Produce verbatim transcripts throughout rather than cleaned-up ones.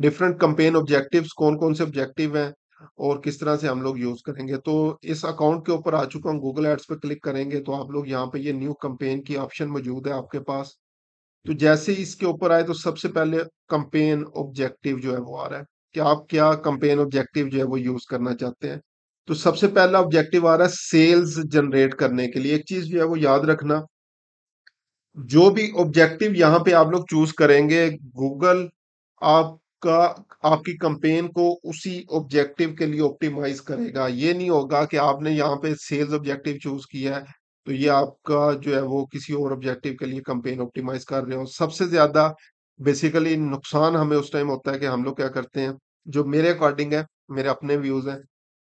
Different campaign objectives, कौन कौन से ऑब्जेक्टिव हैं और किस तरह से हम लोग यूज करेंगे। तो इस अकाउंट के ऊपर आ चुका हूँ, गूगल एड्स पे क्लिक करेंगे तो आप लोग यहाँ पे ये न्यू कंपेन की ऑप्शन मौजूद है आपके पास। तो जैसे ही इसके ऊपर आए तो सबसे पहले कंपेन ऑब्जेक्टिव जो है वो आ रहा है कि आप क्या कंपेन ऑब्जेक्टिव जो है वो यूज करना चाहते हैं। तो सबसे पहला ऑब्जेक्टिव आ रहा है सेल्स जनरेट करने के लिए। एक चीज जो है वो याद रखना, जो भी ऑब्जेक्टिव यहाँ पे आप लोग चूज करेंगे, गूगल आपका आपकी कंपेन को उसी ऑब्जेक्टिव के लिए ऑप्टिमाइज करेगा। ये नहीं होगा कि आपने यहाँ पे सेल्स ऑब्जेक्टिव चूज किया है तो ये आपका जो है वो किसी और ऑब्जेक्टिव के लिए कंपेन ऑप्टिमाइज कर रहे हो। सबसे ज्यादा बेसिकली नुकसान हमें उस टाइम होता है कि हम लोग क्या करते हैं, जो मेरे अकॉर्डिंग है, मेरे अपने व्यूज हैं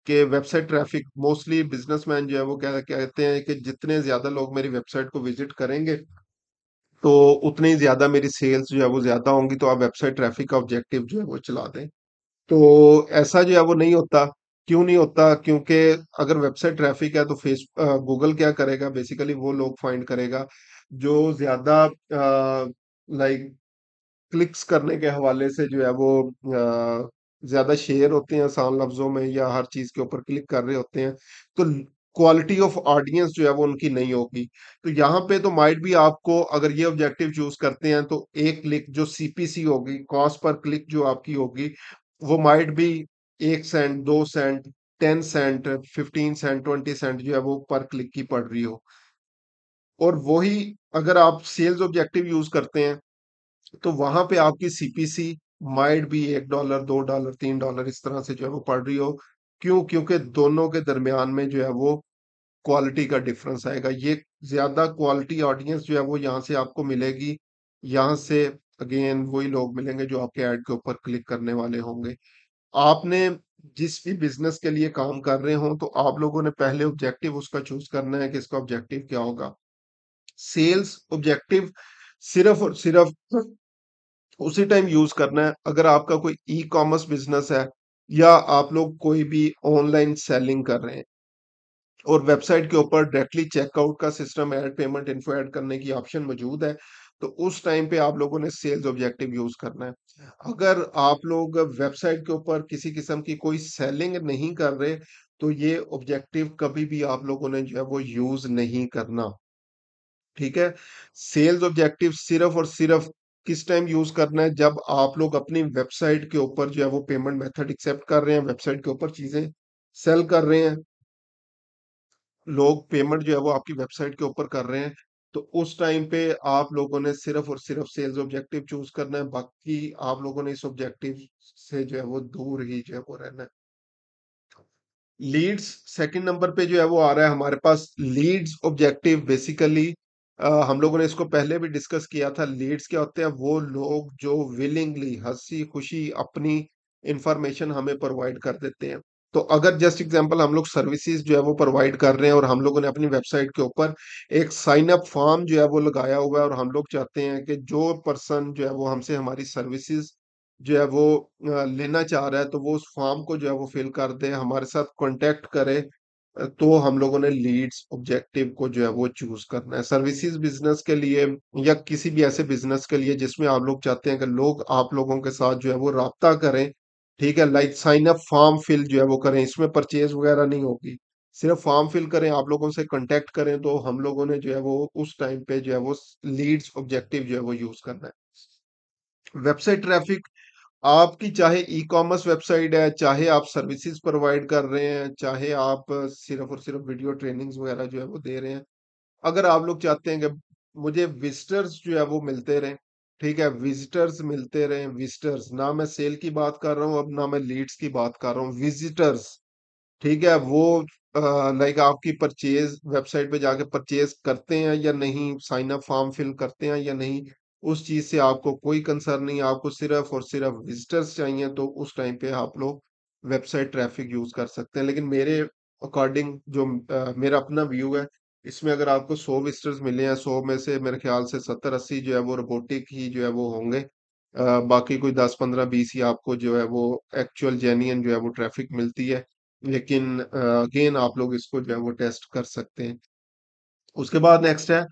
कि वेबसाइट ट्रैफिक मोस्टली बिजनेसमैन जो है वो क्या कहते हैं कि जितने ज्यादा लोग मेरी वेबसाइट को विजिट करेंगे तो उतने ही ज्यादा मेरी सेल्स जो है वो ज्यादा होंगी, तो आप वेबसाइट ट्रैफिक का ऑब्जेक्टिव जो है वो चला दें। तो ऐसा जो है वो नहीं होता। क्यों नहीं होता? क्योंकि अगर वेबसाइट ट्रैफिक है तो फेस गूगल क्या करेगा, बेसिकली वो लोग फाइंड करेगा जो ज्यादा लाइक क्लिक्स करने के हवाले से जो है वो आ, ज्यादा शेयर होते हैं आसान लफ्जों में, या हर चीज के ऊपर क्लिक कर रहे होते हैं, तो क्वालिटी ऑफ ऑडियंस जो है वो उनकी नहीं होगी। तो यहाँ पे तो माइट भी आपको अगर ये ऑब्जेक्टिव चूज करते हैं तो एक क्लिक जो सीपीसी होगी, कॉस्ट पर क्लिक जो आपकी होगी, वो माइट भी एक सेंट, दो cent, ten cent, fifteen cent, twenty cent जो है वो पर क्लिक की पड़ रही हो। और वही अगर आप सेल्स ऑब्जेक्टिव यूज करते हैं तो वहां पे आपकी सीपीसी माइट भी एक डॉलर, दो डॉलर, तीन डॉलर इस तरह से जो है वो पड़ रही हो। क्यों? क्योंकि दोनों के दरमियान में जो है वो क्वालिटी का डिफरेंस आएगा। ये ज्यादा क्वालिटी ऑडियंस जो है वो यहाँ से आपको मिलेगी, यहाँ से अगेन वही लोग मिलेंगे जो आपके ऐड के ऊपर क्लिक करने वाले होंगे। आपने जिस भी बिजनेस के लिए काम कर रहे हो तो आप लोगों ने पहले ऑब्जेक्टिव उसका चूज करना है कि इसका ऑब्जेक्टिव क्या होगा। सेल्स ऑब्जेक्टिव सिर्फ और सिर्फ उसी टाइम यूज करना है अगर आपका कोई ई कॉमर्स बिजनेस है या आप लोग कोई भी ऑनलाइन सेलिंग कर रहे हैं और वेबसाइट के ऊपर डायरेक्टली चेकआउट का system, add payment, info add करने की ऑप्शन मौजूद है, तो उस टाइम पे आप लोगों ने सेल्स ऑब्जेक्टिव यूज करना है। अगर आप लोग वेबसाइट के ऊपर किसी किस्म की कोई सेलिंग नहीं कर रहे तो ये ऑब्जेक्टिव कभी भी आप लोगों ने जो है वो यूज नहीं करना। ठीक है? सेल्स ऑब्जेक्टिव सिर्फ और सिर्फ किस टाइम यूज करना है, जब आप लोग अपनी वेबसाइट के ऊपर जो है वो पेमेंट मेथड एक्सेप्ट कर रहे हैं, वेबसाइट के ऊपर चीजें सेल कर रहे हैं, लोग पेमेंट जो है वो आपकी वेबसाइट के ऊपर कर रहे हैं, तो उस टाइम पे आप लोगों ने सिर्फ और सिर्फ सेल्स ऑब्जेक्टिव चूज करना है। बाकी आप लोगों ने इस ऑब्जेक्टिव से जो है वो दूर ही जो है वो रहना है। लीड्स सेकंड नंबर पे जो है वो आ रहा है हमारे पास। लीड्स ऑब्जेक्टिव बेसिकली Uh, हम लोगों ने इसको पहले भी डिस्कस किया था। लीड्स क्या होते हैं? वो लोग जो विलिंगली, हंसी खुशी अपनी इंफॉर्मेशन हमें प्रोवाइड कर देते हैं। तो अगर जस्ट एग्जांपल हम लोग सर्विसेज जो है वो प्रोवाइड कर रहे हैं और हम लोगों ने अपनी वेबसाइट के ऊपर एक साइन अप फॉर्म जो है वो लगाया हुआ है और हम लोग चाहते हैं कि जो पर्सन जो है वो हमसे हमारी सर्विसेज जो है वो लेना चाह रहा है तो वो उस फॉर्म को जो है वो फिल कर दे, हमारे साथ कॉन्टेक्ट करे, तो हम लोगों ने लीड्स ऑब्जेक्टिव को जो है वो चूज करना है। सर्विसेज बिजनेस के लिए या किसी भी ऐसे बिजनेस के लिए जिसमें आप लोग चाहते हैं कि लोग आप लोगों के साथ जो है वो राब्ता करें, ठीक है, like sign up form fill जो है वो करें, इसमें परचेज वगैरह नहीं होगी, सिर्फ फॉर्म फिल करें, आप लोगों से कंटेक्ट करें, तो हम लोगों ने जो है वो उस टाइम पे जो है वो लीड्स ऑब्जेक्टिव जो है वो यूज करना है। वेबसाइट ट्रैफिक आपकी चाहे ई कॉमर्स वेबसाइट है, चाहे आप सर्विसेज प्रोवाइड कर रहे हैं, चाहे आप सिर्फ और सिर्फ वीडियो ट्रेनिंग्स वगैरह जो है वो दे रहे हैं, अगर आप लोग चाहते हैं कि मुझे विजिटर्स जो है वो मिलते रहें, ठीक है, विजिटर्स मिलते रहें, विजिटर्स, ना मैं सेल की बात कर रहा हूँ अब, ना मैं लीड्स की बात कर रहा हूँ, विजिटर्स, ठीक है, वो लाइक आपकी परचेज वेबसाइट पे जाके परचेज करते हैं या नहीं, साइन अप फॉर्म फिल करते हैं या नहीं, उस चीज से आपको कोई कंसर्न नहीं, आपको सिर्फ और सिर्फ विजिटर्स चाहिए, तो उस टाइम पे आप लोग वेबसाइट ट्रैफिक यूज कर सकते हैं। लेकिन मेरे अकॉर्डिंग जो आ, मेरा अपना व्यू है, इसमें अगर आपको सौ विजिटर्स मिले हैं, सौ में से मेरे ख्याल से सत्तर अस्सी जो है वो रोबोटिक ही जो है वो होंगे, आ, बाकी कोई दस पंद्रह बीस ही आपको जो है वो एक्चुअल जेन्युइन जो है वो ट्रैफिक मिलती है। लेकिन अगेन आप लोग इसको जो है वो टेस्ट कर सकते हैं। उसके बाद नेक्स्ट है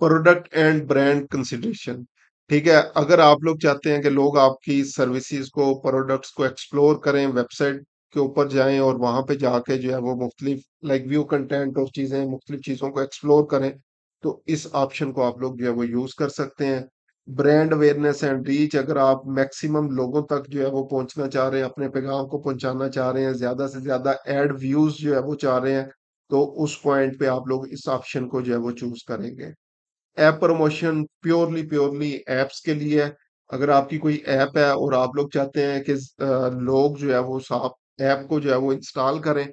प्रोडक्ट एंड ब्रांड कंसिडरेशन। ठीक है। अगर आप लोग चाहते हैं कि लोग आपकी सर्विसेज को, प्रोडक्ट्स को एक्सप्लोर करें, वेबसाइट के ऊपर जाएं और वहां पे जाके जो है वो मुख्तलिफ लाइक व्यू कंटेंट और चीजें, मुख्तलिफ चीजों को एक्सप्लोर करें, तो इस ऑप्शन को आप लोग जो है वो यूज कर सकते हैं। ब्रांड अवेयरनेस एंड रीच, अगर आप मैक्सिमम लोगों तक जो है वो पहुंचना चाह रहे हैं, अपने पैगाम को पहुंचाना चाह रहे हैं, ज्यादा से ज्यादा एड व्यूज जो है वो चाह रहे हैं, तो उस पॉइंट पे आप लोग इस ऑप्शन को जो है वो चूज करेंगे। App promotion purely purely apps के लिए है। अगर आपकी कोई ऐप है और आप लोग चाहते हैं कि लोग जो है वो आप ऐप को जो है वो इंस्टॉल करें,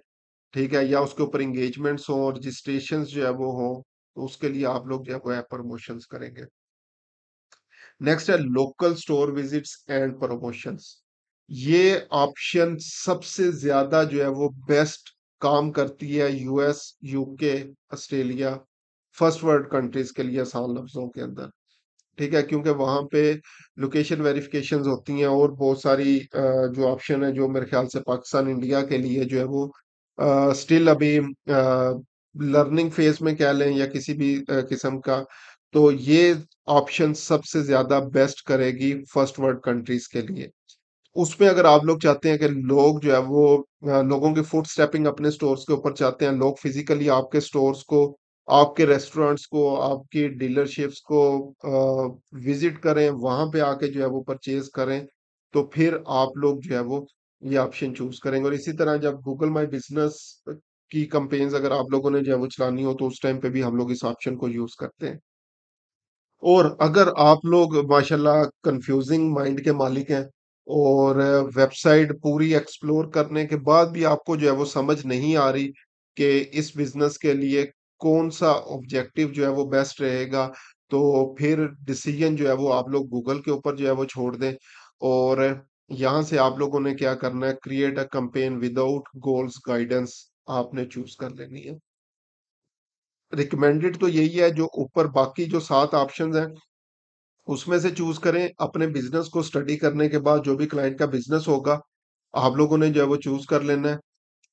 ठीक है, या उसके ऊपर इंगेजमेंट्स हो, रजिस्ट्रेशन जो है वो हो, तो उसके लिए आप लोग जो है वो ऐप प्रमोशन करेंगे। नेक्स्ट है local store visits and promotions. ये ऑप्शन सबसे ज्यादा जो है वो बेस्ट काम करती है US, UK, Australia, first world countries के लिए आसान लफ्जों के अंदर, ठीक है, क्योंकि वहां पे लोकेशन वेरिफिकेशंस होती हैं और बहुत सारी जो ऑप्शन है जो मेरे ख्याल से पाकिस्तान, इंडिया के लिए जो है वो स्टिल अभी लर्निंग फेज में कह लें या किसी भी किस्म का, तो ये ऑप्शन सबसे ज्यादा बेस्ट करेगी फर्स्ट वर्ल्ड कंट्रीज के लिए। उसमें अगर आप लोग चाहते हैं कि लोग जो है वो लोगों की फुट स्टेपिंग अपने स्टोर्स के ऊपर चाहते हैं, लोग फिजिकली आपके स्टोर्स को, आपके रेस्टोरेंट्स को, आपकी डीलरशिप्स को विजिट करें, वहां पे आके जो है वो परचेज करें, तो फिर आप लोग जो है वो ये ऑप्शन चूज करेंगे। और इसी तरह जब गूगल माई बिजनेस की कैंपेन्स अगर आप लोगों ने जो है वो चलानी हो, तो उस टाइम पे भी हम लोग इस ऑप्शन को यूज करते हैं। और अगर आप लोग माशाल्लाह कंफ्यूजिंग माइंड के मालिक हैं और वेबसाइट पूरी एक्सप्लोर करने के बाद भी आपको जो है वो समझ नहीं आ रही कि इस बिजनेस के लिए कौन सा ऑब्जेक्टिव जो है वो बेस्ट रहेगा, तो फिर डिसीजन जो है वो आप लोग गूगल के ऊपर जो है वो छोड़ दें। और यहाँ से आप लोगों ने क्या करना है, create a campaign without goals guidance आपने चूज कर लेनी है। रिकमेंडेड तो यही है, जो ऊपर बाकी जो सात ऑप्शंस हैं उसमें से चूज करें। अपने बिजनेस को स्टडी करने के बाद जो भी क्लाइंट का बिजनेस होगा आप लोगों ने जो है वो चूज कर लेना है,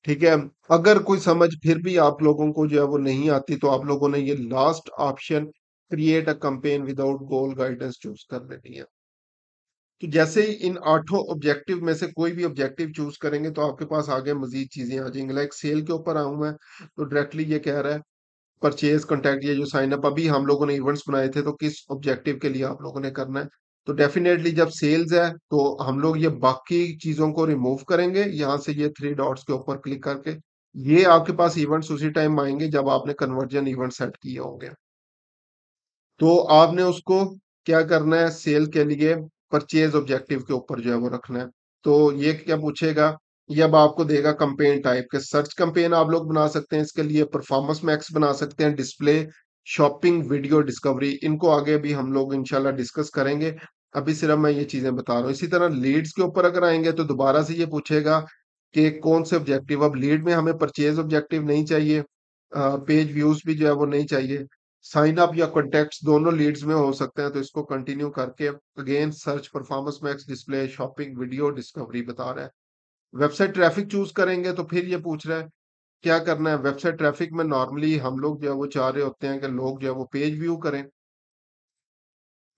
ठीक है। अगर कोई समझ फिर भी आप लोगों को जो है वो नहीं आती, तो आप लोगों ने ये last option create a campaign without goal guidance choose कर लेनी है। तो जैसे ही इन आठों ऑब्जेक्टिव में से कोई भी ऑब्जेक्टिव चूज करेंगे, तो आपके पास आगे मजीद चीजें आ जाएंगी। लाइक सेल के ऊपर आऊं मैं, तो डायरेक्टली ये कह रहा है परचेज, कॉन्टैक्ट, ये जो साइन अप अभी हम लोगों ने इवेंट्स बनाए थे, तो किस ऑब्जेक्टिव के लिए आप लोगों ने करना है। तो डेफिनेटली जब सेल्स है तो हम लोग ये बाकी चीजों को रिमूव करेंगे। यहाँ से ये थ्री डॉट्स के ऊपर क्लिक करके ये आपके पास इवेंट्स उसी टाइम आएंगे जब आपने कन्वर्जन इवेंट सेट किए होंगे। तो आपने उसको क्या करना है, सेल के लिए परचेज ऑब्जेक्टिव के ऊपर जो है वो रखना है। तो ये क्या पूछेगा, अब आपको देगा कंपेन टाइप के। सर्च कंपेन आप लोग बना सकते हैं, इसके लिए परफॉर्मेंस मैक्स बना सकते हैं, डिस्प्ले, शॉपिंग, वीडियो, डिस्कवरी, इनको आगे भी हम लोग इंशाल्लाह डिस्कस करेंगे। अभी सिर्फ मैं ये चीजें बता रहा हूँ। इसी तरह लीड्स के ऊपर अगर आएंगे तो दोबारा से ये पूछेगा कि कौन से ऑब्जेक्टिव। अब लीड में हमें परचेज ऑब्जेक्टिव नहीं चाहिए, पेज व्यूज भी जो है वो नहीं चाहिए, साइन अप या कॉन्टेक्ट दोनों लीड्स में हो सकते हैं। तो इसको कंटिन्यू करके again search, performance max, display, shopping, video, discovery बता रहा है। वेबसाइट ट्रैफिक चूज करेंगे तो फिर ये पूछ रहा है क्या करना है। वेबसाइट ट्रैफिक में नॉर्मली हम लोग जो है वो चाह रहे होते हैं कि लोग जो है वो पेज व्यू करें,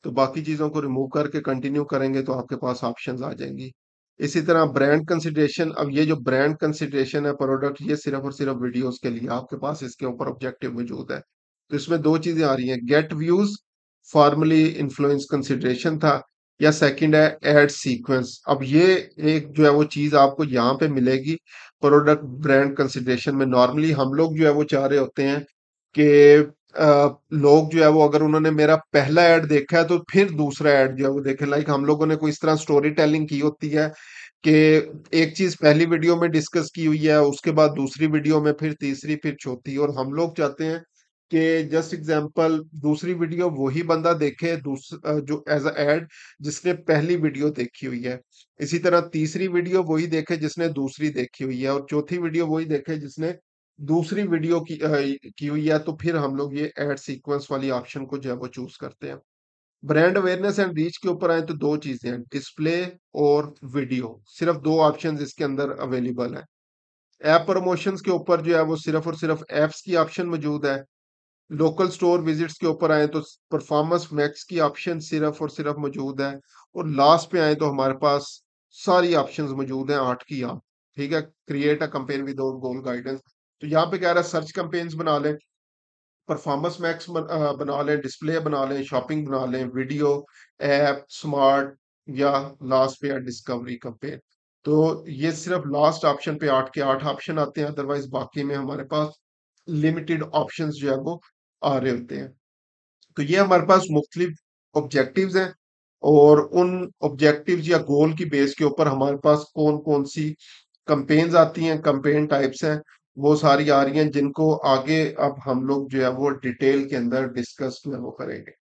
तो बाकी चीजों को रिमूव करके कंटिन्यू करेंगे तो आपके पास ऑप्शंस आ जाएंगी। इसी तरह ब्रांड कंसिडरेशन, अब ये जो ब्रांड कंसिडरेशन है प्रोडक्ट, ये सिर्फ और सिर्फ वीडियोज के लिए आपके पास इसके ऊपर ऑब्जेक्टिव मौजूद है। तो इसमें दो चीजें आ रही है, get views formally influence consideration था, या सेकंड है एड सीक्वेंस। अब ये एक जो है वो चीज आपको यहाँ पे मिलेगी प्रोडक्ट ब्रांड कंसिडरेशन में। नॉर्मली हम लोग जो है वो चाह रहे होते हैं कि लोग जो है वो अगर उन्होंने मेरा पहला ऐड देखा है तो फिर दूसरा ऐड जो है वो देखें। लाइक हम लोगों ने कोई इस तरह स्टोरी टेलिंग की होती है कि एक चीज पहली वीडियो में डिस्कस की हुई है, उसके बाद दूसरी वीडियो में, फिर तीसरी, फिर चौथी। और हम लोग चाहते हैं कि जस्ट एग्जाम्पल दूसरी वीडियो वही बंदा देखे जो एज अ एड जिसने पहली वीडियो देखी हुई है, इसी तरह तीसरी वीडियो वही देखे जिसने दूसरी देखी हुई है, और चौथी वीडियो वही देखे जिसने दूसरी वीडियो की आ, की हुई है। तो फिर हम लोग ये एड सीक्वेंस वाली ऑप्शन को जो है वो चूज करते हैं। ब्रांड अवेयरनेस एंड रीच के ऊपर आए तो दो चीजें हैं, डिस्प्ले और वीडियो, सिर्फ दो ऑप्शन इसके अंदर अवेलेबल है। ऐप प्रमोशंस के ऊपर जो है वो सिर्फ और सिर्फ एप्स की ऑप्शन मौजूद है। लोकल स्टोर विजिट्स के ऊपर आए तो परफॉर्मेंस मैक्स की ऑप्शन सिर्फ और सिर्फ मौजूद है, और लास्ट पे आए तो हमारे पास सारी ऑप्शंस मौजूद हैं आठ की आठ। ठीक है, create a campaign with goal guidance, तो यहाँ पे कह रहा है सर्च कैंपेन्स बना लें, परफॉर्मेंस मैक्स बना लें, डिस्प्ले बना लें, शॉपिंग बना लें, वीडियो ऐप, स्मार्ट, या लास्ट पे डिस्कवरी कैंपेन। तो ये सिर्फ लास्ट ऑप्शन पे आठ के आठ ऑप्शन आते हैं, अदरवाइज बाकी में हमारे पास लिमिटेड ऑप्शंस जो है वो आ रहे होते हैं। तो ये हमारे पास मुख्तलिफ ऑब्जेक्टिव्स हैं, और उन ऑब्जेक्टिव्स या गोल की बेस के ऊपर हमारे पास कौन कौन सी कैंपेन्स आती हैं, कैंपेन टाइप्स हैं, वो सारी आ रही हैं, जिनको आगे अब हम लोग जो है वो डिटेल के अंदर डिस्कस में वो करेंगे।